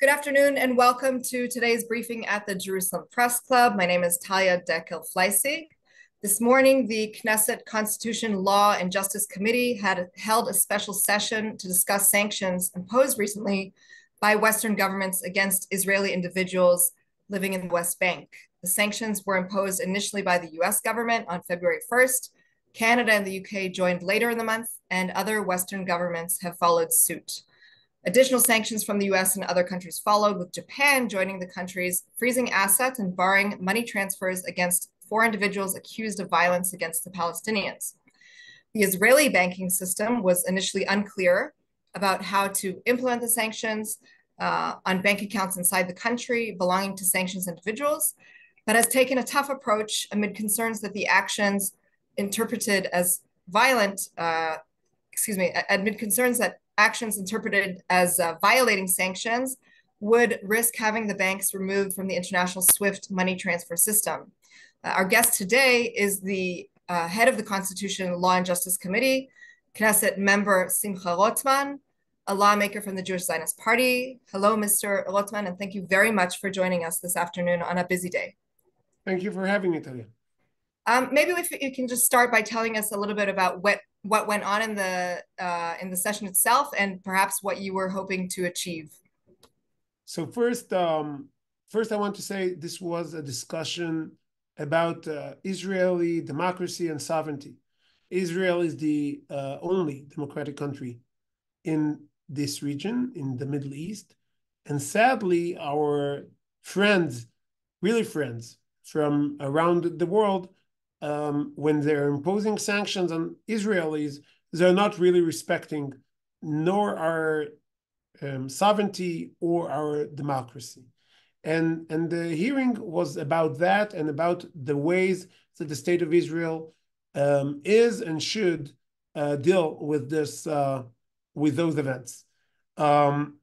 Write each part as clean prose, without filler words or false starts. Good afternoon and welcome to today's briefing at the Jerusalem Press Club. My name is Talia Dekel-Fleisig. This morning, the Knesset Constitution, Law and Justice Committee held a special session to discuss sanctions imposed recently by Western governments against Israeli individuals living in the West Bank. The sanctions were imposed initially by the US government on February 1st. Canada and the UK joined later in the month, and other Western governments have followed suit. Additional sanctions from the US and other countries followed, with Japan joining the countries, freezing assets and barring money transfers against four individuals accused of violence against the Palestinians. The Israeli banking system was initially unclear about how to implement the sanctions on bank accounts inside the country belonging to sanctioned individuals, but has taken a tough approach amid concerns that the actions interpreted as violent, violating sanctions would risk having the banks removed from the international SWIFT money transfer system. Our guest today is the head of the Constitution, Law and Justice Committee, Knesset member Simcha Rothman, a lawmaker from the Jewish Zionist Party. Hello, Mr. Rothman, and thank you very much for joining us this afternoon on a busy day. Thank you for having me, Talia. Maybe if you can just start by telling us a little bit about what went on in the session itself, and perhaps what you were hoping to achieve. So first I want to say this was a discussion about Israeli democracy and sovereignty. Israel is the only democratic country in this region, in the Middle East. And sadly, our friends, really friends from around the world, when they're imposing sanctions on Israelis, they're not really respecting nor our sovereignty or our democracy. And the hearing was about that and about the ways that the state of Israel is and should deal with this with those events. And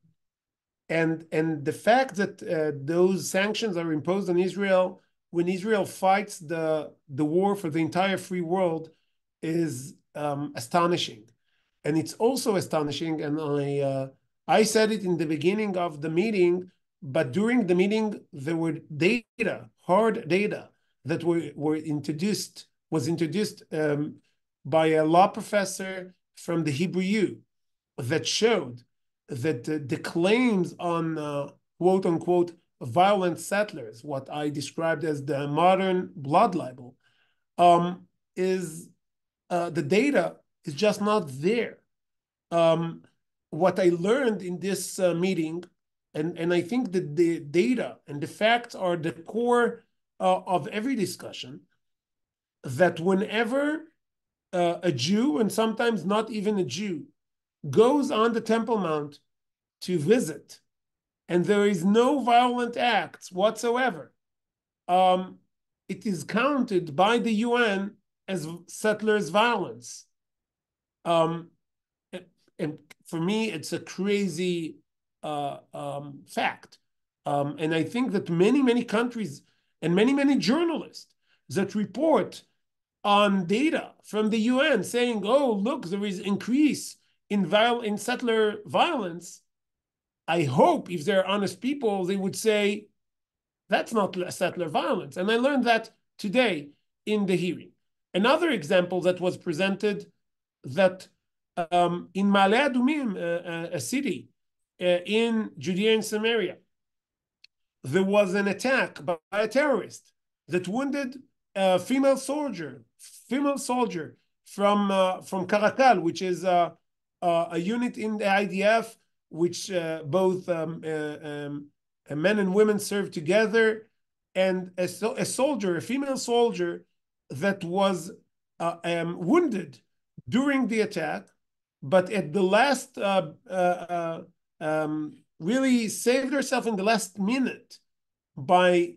the fact that those sanctions are imposed on Israel when Israel fights the war for the entire free world is astonishing. And it's also astonishing, and I said it in the beginning of the meeting, but during the meeting, there were data, hard data, that was introduced by a law professor from the Hebrew U that showed that the claims on quote unquote violent settlers, what I described as the modern blood libel, the data is just not there. What I learned in this meeting, and I think that the data and the facts are the core of every discussion, that whenever a Jew, and sometimes not even a Jew, goes on the Temple Mount to visit, and there is no violent acts whatsoever, it is counted by the UN as settlers' violence. And for me, it's a crazy fact. And I think that many, many countries and many, many journalists that report on data from the UN saying, oh, look, there is increase in settler violence, I hope if they're honest people, they would say, that's not settler violence. And I learned that today in the hearing. Another example that was presented, that in Maale Adumim, a city in Judea and Samaria, there was an attack by a terrorist that wounded a female soldier from Karakal, which is a unit in the IDF, which both men and women served together, and a female soldier that was wounded during the attack, but at the last, really saved herself in the last minute by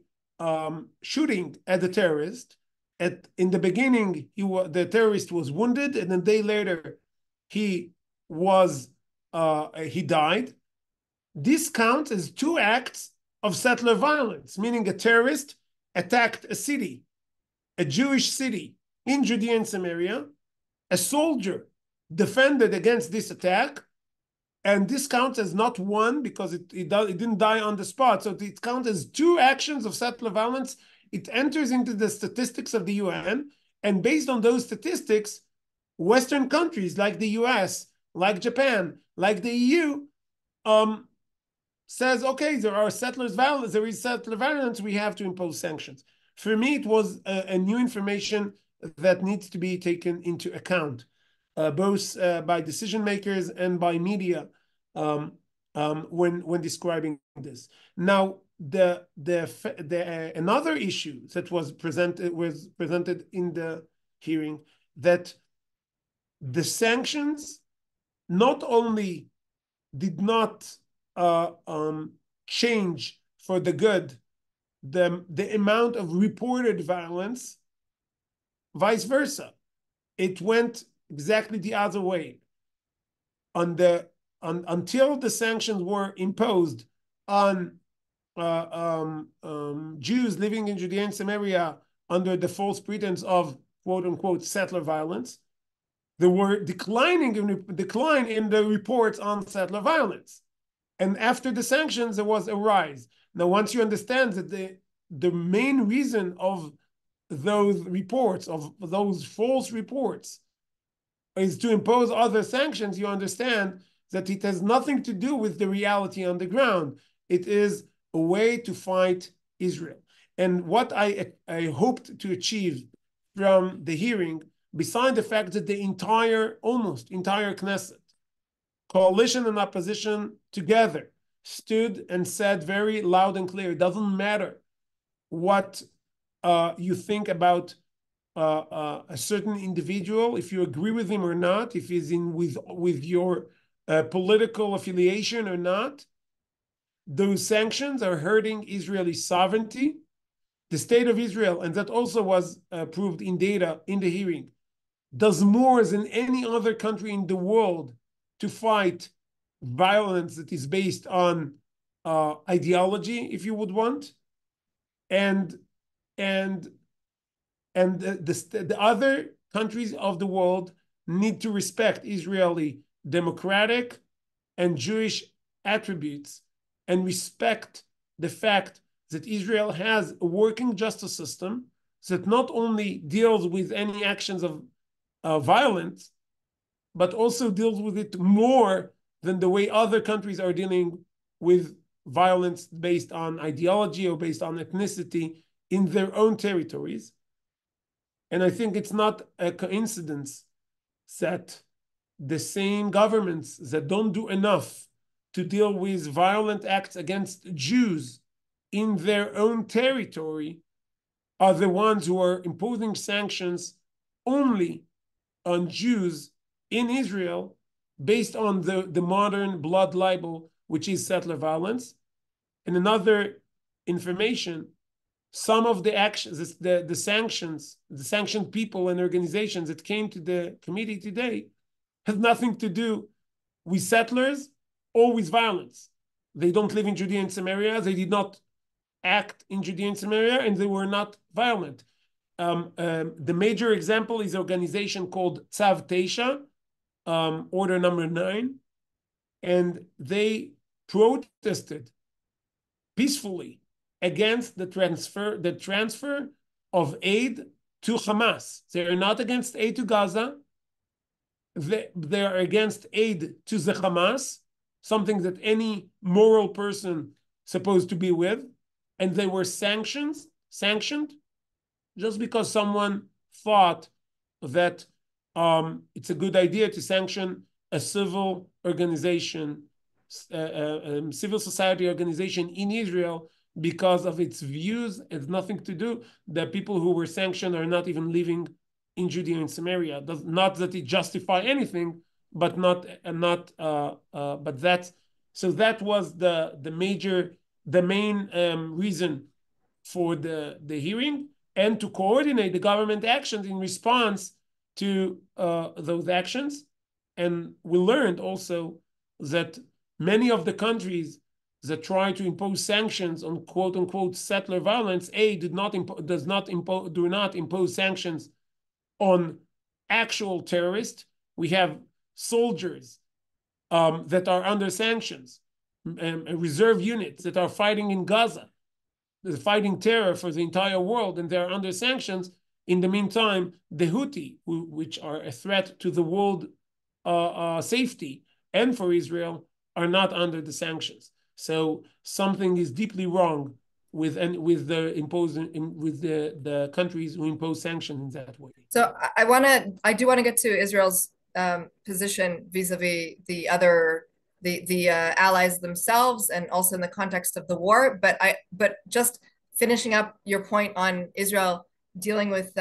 shooting at the terrorist. In the beginning, the terrorist was wounded, and a day later, he died. This counts as two acts of settler violence, meaning a terrorist attacked a city, a Jewish city in Judea and Samaria. A soldier defended against this attack, And this counts as not one because it didn't die on the spot. So it counts as two actions of settler violence. It enters into the statistics of the UN. And based on those statistics, Western countries like the US, like Japan, like the EU, says, okay, there is settler violence, we have to impose sanctions. For me, it was a new information that needs to be taken into account, both by decision makers and by media when describing this. Now, another issue that was presented in the hearing, that the sanctions not only did not change for the good the amount of reported violence, vice versa, it went exactly the other way. Until the sanctions were imposed on Jews living in Judea and Samaria under the false pretense of "quote unquote" settler violence, there were decline in the reports on settler violence. And after the sanctions, there was a rise. Now, once you understand that the main reason of those reports, of those false reports, is to impose other sanctions, you understand that it has nothing to do with the reality on the ground. It is a way to fight Israel. And what I hoped to achieve from the hearing, besides the fact that the almost entire Knesset, coalition and opposition together, stood and said very loud and clear, it doesn't matter what you think about a certain individual, if you agree with him or not, if he's with your political affiliation or not, those sanctions are hurting Israeli sovereignty, the state of Israel, and that also was proved in data in the hearing, does more than any other country in the world to fight violence that is based on ideology, if you would want, and the other countries of the world need to respect Israeli democratic and Jewish attributes and respect the fact that Israel has a working justice system that not only deals with any actions of violence, but also deals with it more than the way other countries are dealing with violence based on ideology or based on ethnicity in their own territories. And I think it's not a coincidence that the same governments that don't do enough to deal with violent acts against Jews in their own territory are the ones who are imposing sanctions only on Jews in Israel based on the modern blood libel, which is settler violence. And another information, some of the actions, the sanctioned people and organizations that came to the committee today have nothing to do with settlers or with violence. They don't live in Judea and Samaria. They did not act in Judea and Samaria, and they were not violent. The major example is an organization called Tzav 9, order number 9, and they protested peacefully against the transfer of aid to Hamas. They are not against aid to Gaza. They are against aid to the Hamas, something that any moral person supposed to be with, and they were sanctioned just because someone thought that it's a good idea to sanction a civil organization, civil society organization in Israel because of its views. It's nothing to do. The people who were sanctioned are not even living in Judea and Samaria. Not that it justify anything, but that was the main reason for the hearing, and to coordinate the government actions in response to those actions. And we learned also that many of the countries that try to impose sanctions on quote unquote settler violence do not impose sanctions on actual terrorists. We have soldiers that are under sanctions, reserve units that are fighting in Gaza, they're fighting terror for the entire world, and they're under sanctions. In the meantime, the Houthi, which are a threat to the world safety and for Israel, are not under the sanctions. So something is deeply wrong with the countries who impose sanctions in that way. So I do want to get to Israel's position vis-a-vis the other allies themselves, and also in the context of the war. But just finishing up your point on Israel dealing with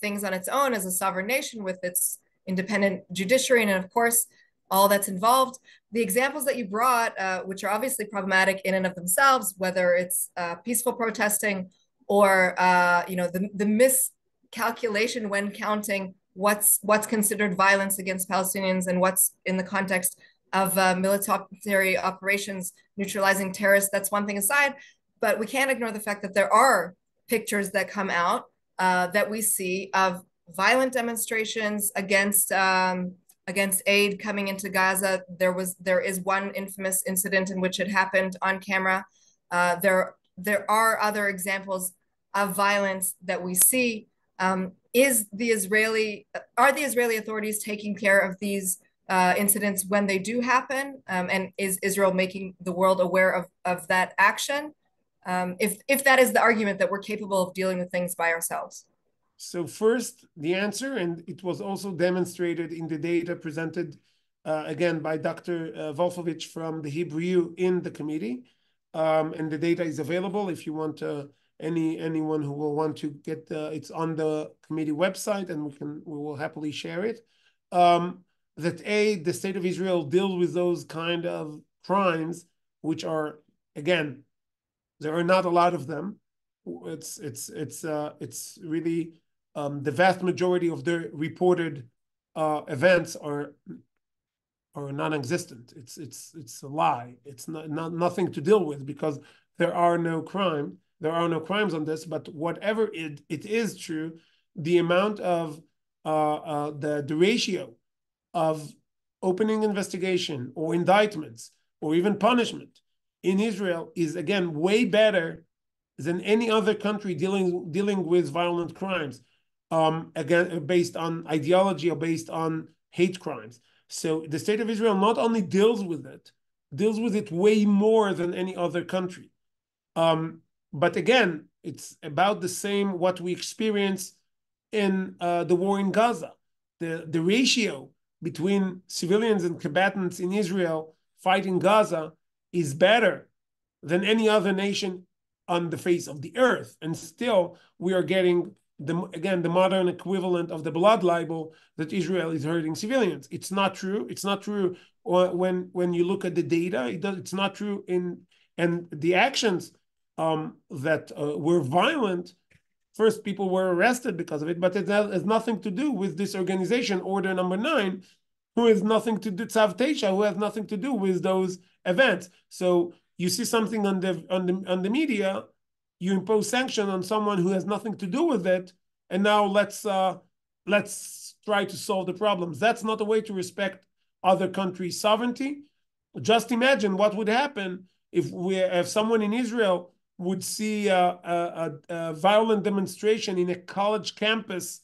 things on its own as a sovereign nation with its independent judiciary, and of course all that's involved. The examples that you brought, which are obviously problematic in and of themselves, whether it's peaceful protesting or the miscalculation when counting what's considered violence against Palestinians and what's in the context of military operations neutralizing terrorists, that's one thing aside. But we can't ignore the fact that there are pictures that come out that we see of violent demonstrations against aid coming into Gaza. There is one infamous incident in which it happened on camera. There are other examples of violence that we see. Are the Israeli authorities taking care of these incidents when they do happen, and is Israel making the world aware of that action? If that is the argument that we're capable of dealing with things by ourselves. So first, the answer, and it was also demonstrated in the data presented again by Dr. Volfovich from the Hebrew U in the committee, and the data is available if you want anyone who will want to get it's on the committee website, and we will happily share it. That the state of Israel deals with those kind of crimes, which are, again, there are not a lot of them. It's really the vast majority of the reported events are non-existent. It's a lie. It's not nothing to deal with because there are no crime. There are no crimes on this. But whatever it is true, the amount of the ratio of opening investigation or indictments or even punishment in Israel is, again, way better than any other country dealing with violent crimes, again, based on ideology or based on hate crimes. So the state of Israel not only deals with it way more than any other country. But again, it's about the same what we experience in the war in Gaza. The ratio between civilians and combatants in Israel fighting Gaza is better than any other nation on the face of the earth. And still, we are getting, the modern equivalent of the blood libel that Israel is hurting civilians. It's not true. It's not true when you look at the data. It's not true. And the actions that were violent, first, people were arrested because of it, but it has nothing to do with this organization, Order Number 9, who has nothing to do, Tzav 9, who has nothing to do with those events. So you see something on the media, you impose sanction on someone who has nothing to do with it, and now let's try to solve the problems. That's not a way to respect other countries' sovereignty. Just imagine what would happen if someone in Israel would see a violent demonstration in a college campus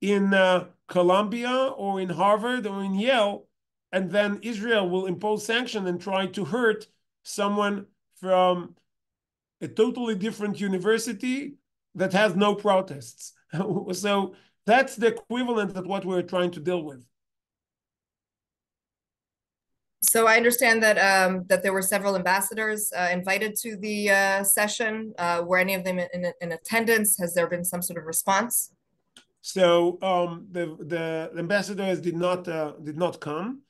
in Columbia or in Harvard or in Yale, and then Israel will impose sanction and try to hurt someone from a totally different university that has no protests. So that's the equivalent of what we're trying to deal with. So I understand that that there were several ambassadors invited to the session. Were any of them in attendance? Has there been some sort of response? So the ambassadors did not come.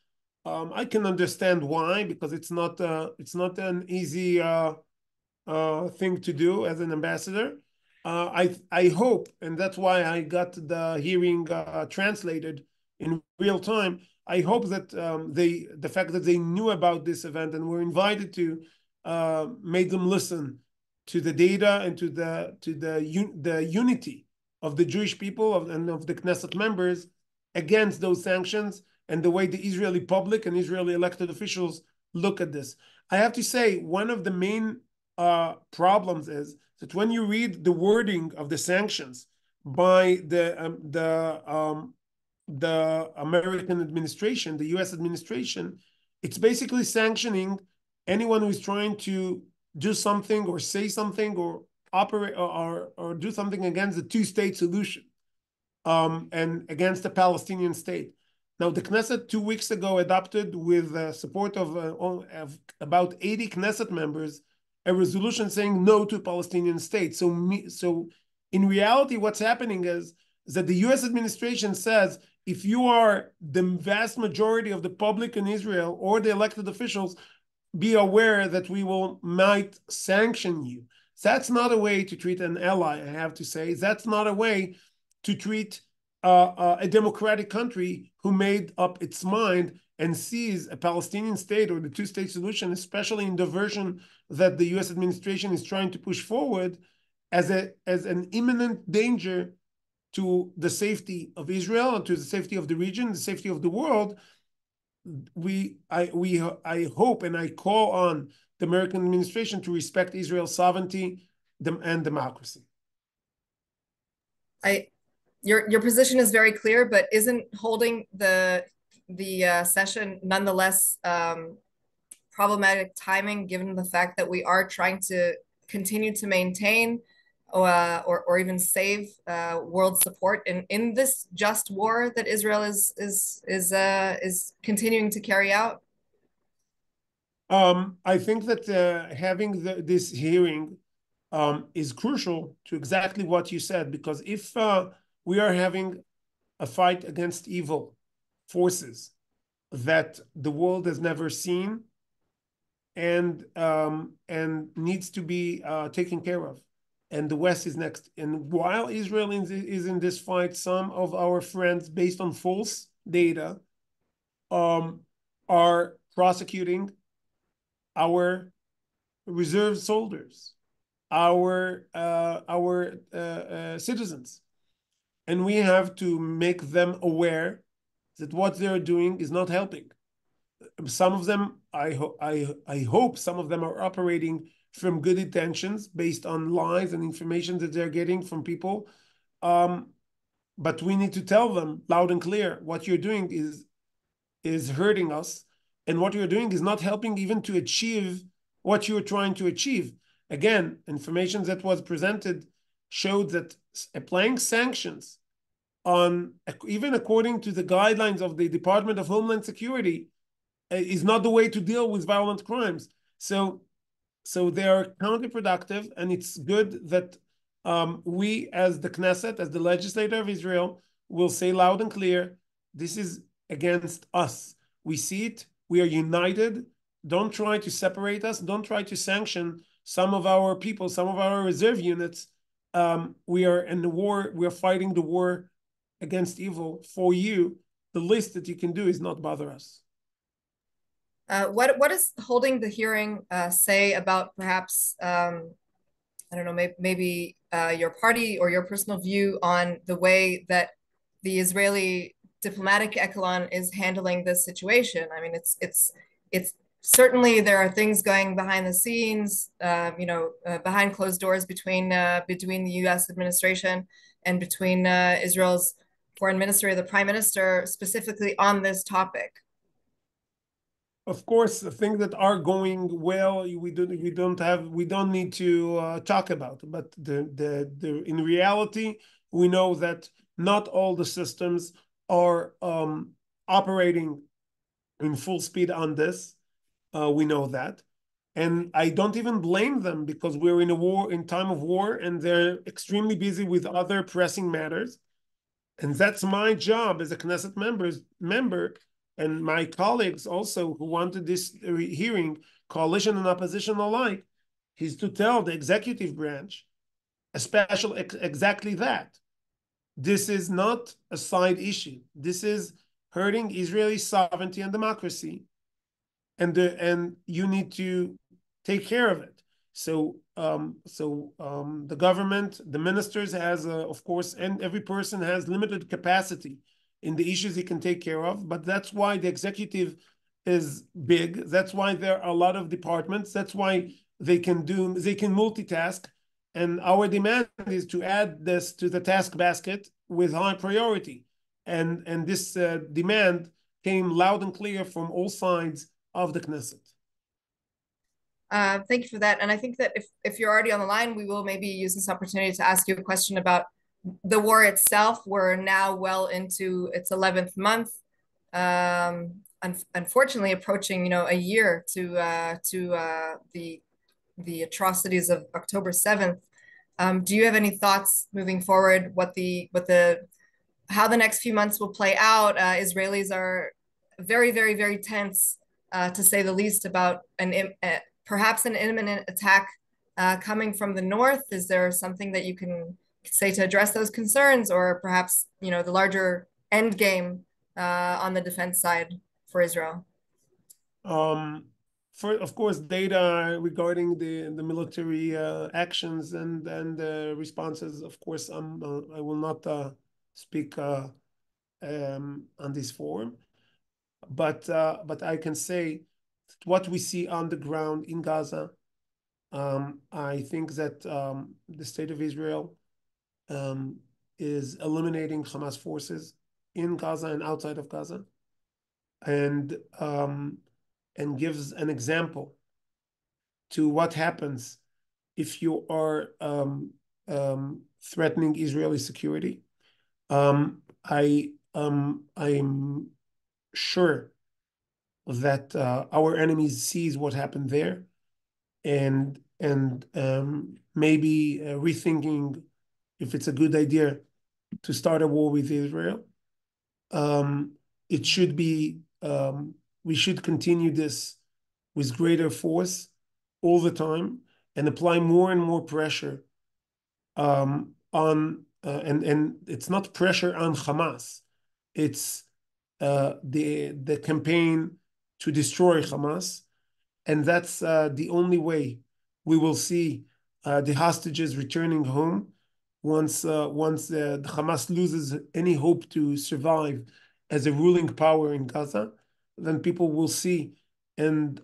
I can understand why, because it's not an easy thing to do as an ambassador. I hope, and that's why I got the hearing translated in real time. I hope that the fact that they knew about this event and were invited to made them listen to the data and to the unity of the Jewish people and of the Knesset members against those sanctions, and the way the Israeli public and Israeli elected officials look at this. I have to say, one of the main problems is that when you read the wording of the sanctions by the American administration, the U.S. administration, it's basically sanctioning anyone who is trying to do something or say something or operate or do something against the two-state solution and against the Palestinian state. Now, the Knesset 2 weeks ago adopted, with support of about 80 Knesset members, a resolution saying no to Palestinian state. So in reality, what's happening is that the U.S. administration says, if you are the vast majority of the public in Israel or the elected officials, be aware that we might sanction you. That's not a way to treat an ally, I have to say. That's not a way to treat a democratic country who made up its mind and sees a Palestinian state or the two-state solution, especially in the version that the U.S. administration is trying to push forward, as an imminent danger to the safety of Israel and to the safety of the region, the safety of the world. I hope and I call on the American administration to respect Israel's sovereignty and democracy. Your position is very clear, but isn't holding the session nonetheless problematic timing, given the fact that we are trying to continue to maintain or even save world support in this just war that Israel is continuing to carry out? I think that having this hearing is crucial to exactly what you said, because if we are having a fight against evil forces that the world has never seen and needs to be taken care of, and the West is next. And while Israel is in this fight, some of our friends, based on false data, are prosecuting our reserve soldiers, our citizens. And we have to make them aware that what they're doing is not helping. Some of them, I hope some of them are operating from good intentions based on lies and information that they're getting from people. But we need to tell them loud and clear, what you're doing is hurting us, and what you're doing is not helping even to achieve what you're trying to achieve. Again, information that was presented showed that applying sanctions on, even according to the guidelines of the Department of Homeland Security, is not the way to deal with violent crimes. So they are counterproductive, and it's good that we, as the Knesset, as the legislator of Israel, will say loud and clear, this is against us. We see it. We are united. Don't try to separate us. Don't try to sanction some of our people, some of our reserve units. We are in the war. We are fighting the war against evil for you. The least that you can do is not bother us. What does holding the hearing say about perhaps, I don't know, maybe your party or your personal view on the way that the Israeli diplomatic echelon is handling this situation? I mean, it's certainly there are things going behind the scenes, behind closed doors between the U.S. administration and between Israel's foreign minister, the prime minister, specifically on this topic. Of course, the things that are going well, we don't need to talk about. But in reality, we know that not all the systems are operating in full speed on this. We know that, and I don't even blame them, because we're in a war, in time of war, and they're extremely busy with other pressing matters. And that's my job as a Knesset member. And my colleagues also who wanted this hearing, coalition and opposition alike, is to tell the executive branch exactly that. This is not a side issue. This is hurting Israeli sovereignty and democracy, and you need to take care of it. So the government, the ministers, of course, and every person has limited capacity in the issues he can take care of. But that's why the executive is big. That's why there are a lot of departments. That's why they can multitask. And our demand is to add this to the task basket with high priority. And this demand came loud and clear from all sides of the Knesset. Thank you for that. And I think that if you're already on the line, we will maybe use this opportunity to ask you a question about the war itself. We're now well into its 11th month, unfortunately approaching, a year to the atrocities of October 7th. Do you have any thoughts moving forward? How the next few months will play out? Israelis are very, very, very tense, to say the least, about perhaps an imminent attack coming from the north. Is there something that you can say to address those concerns, or perhaps the larger end game on the defense side for Israel? Of course, data regarding the military actions and the responses. Of course, I will not speak on this forum, but I can say what we see on the ground in Gaza. I think that the state of Israel is eliminating Hamas forces in Gaza and outside of Gaza, and gives an example to what happens if you are threatening Israeli security. I'm sure that our enemies sees what happened there, and maybe rethinking if it's a good idea to start a war with Israel. It should be we should continue this with greater force all the time and apply more and more pressure on and it's not pressure on Hamas, it's the campaign to destroy Hamas, and that's the only way we will see the hostages returning home once the Hamas loses any hope to survive as a ruling power in Gaza. Then people will see and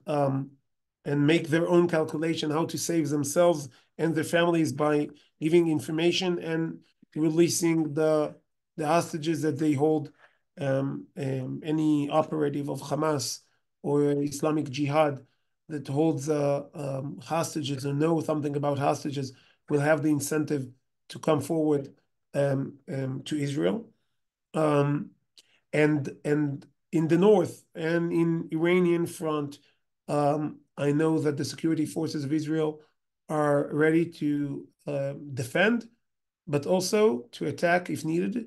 make their own calculation how to save themselves and their families by giving information and releasing the hostages that they hold. Any operative of Hamas or Islamic Jihad that holds hostages or know something about hostages will have the incentive to come forward to Israel. And in the north and in Iranian front, I know that the security forces of Israel are ready to defend, but also to attack if needed.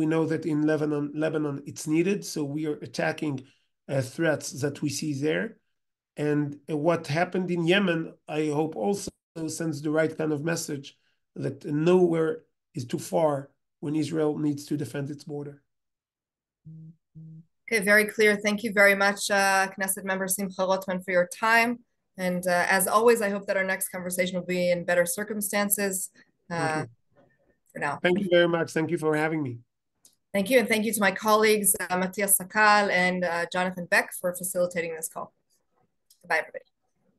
We know that in Lebanon it's needed, so we are attacking threats that we see there. And what happened in Yemen, I hope, also sends the right kind of message that nowhere is too far when Israel needs to defend its border. Okay, very clear. Thank you very much, Knesset member Simcha Rothman, for your time. And as always, I hope that our next conversation will be in better circumstances. Now. Thank you very much. Thank you for having me. Thank you. And thank you to my colleagues, Matias Sakal and Jonathan Beck, for facilitating this call. Goodbye, everybody.